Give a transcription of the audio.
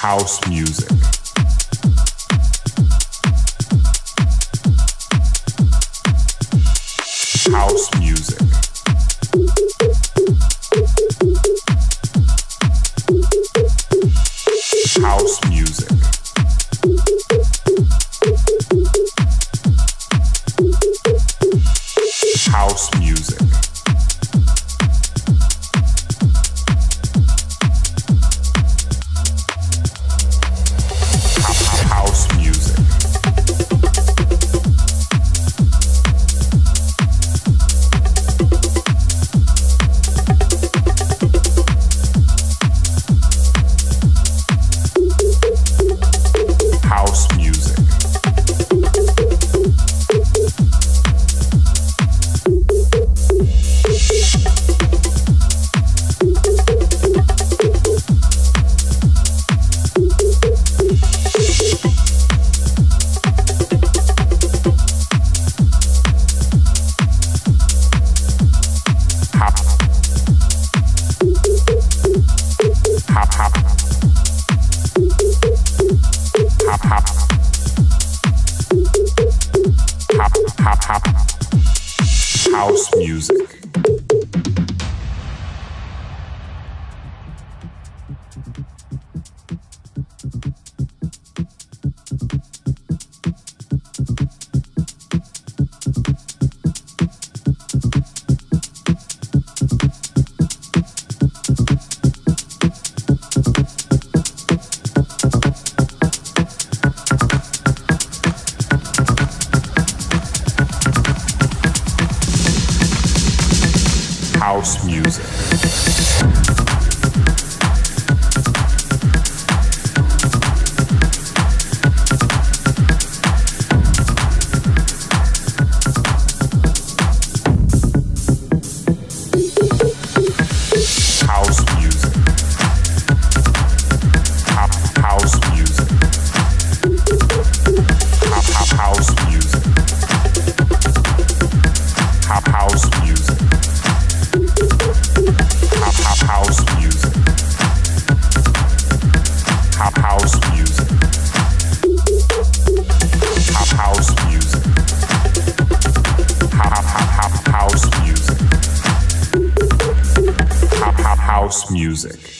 house music. House music. House music. House music. House music. House music. House music. House music. House music. House music. House music. House music. House music. House music. House music.